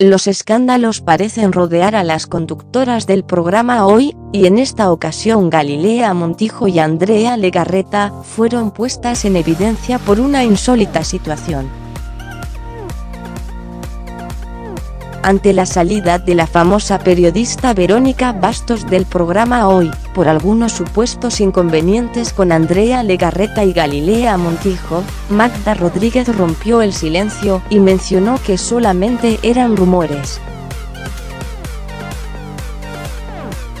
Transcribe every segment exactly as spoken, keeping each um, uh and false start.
Los escándalos parecen rodear a las conductoras del programa Hoy, y en esta ocasión Galilea Montijo y Andrea Legarreta fueron puestas en evidencia por una insólita situación. Ante la salida de la famosa periodista Verónica Bastos del programa Hoy, por algunos supuestos inconvenientes con Andrea Legarreta y Galilea Montijo, Magda Rodríguez rompió el silencio y mencionó que solamente eran rumores.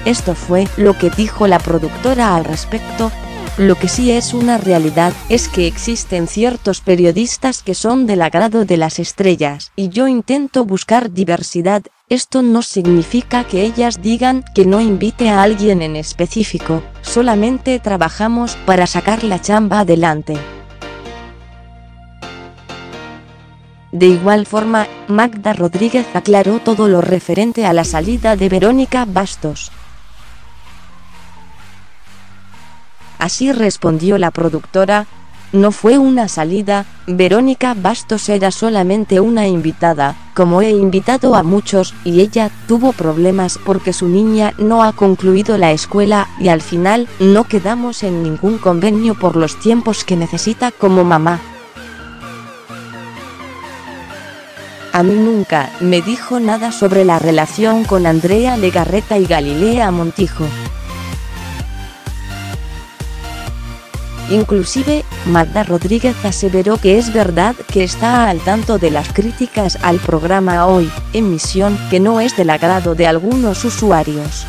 Esto fue lo que dijo la productora al respecto. Lo que sí es una realidad es que existen ciertos periodistas que son del agrado de las estrellas, y yo intento buscar diversidad. Esto no significa que ellas digan que no invite a alguien en específico, solamente trabajamos para sacar la chamba adelante. De igual forma, Magda Rodríguez aclaró todo lo referente a la salida de Verónica Bastos. Así respondió la productora: no fue una salida, Verónica Bastos era solamente una invitada, como he invitado a muchos, y ella tuvo problemas porque su niña no ha concluido la escuela y al final no quedamos en ningún convenio por los tiempos que necesita como mamá. A mí nunca me dijo nada sobre la relación con Andrea Legarreta y Galilea Montijo. Inclusive, Magda Rodríguez aseveró que es verdad que está al tanto de las críticas al programa Hoy, emisión que no es del agrado de algunos usuarios.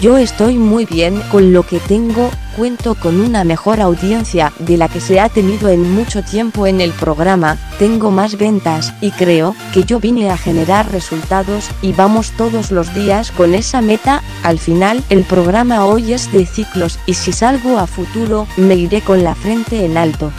Yo estoy muy bien con lo que tengo, cuento con una mejor audiencia de la que se ha tenido en mucho tiempo en el programa, tengo más ventas y creo que yo vine a generar resultados y vamos todos los días con esa meta. Al final el programa Hoy es de ciclos y si salgo a futuro me iré con la frente en alto.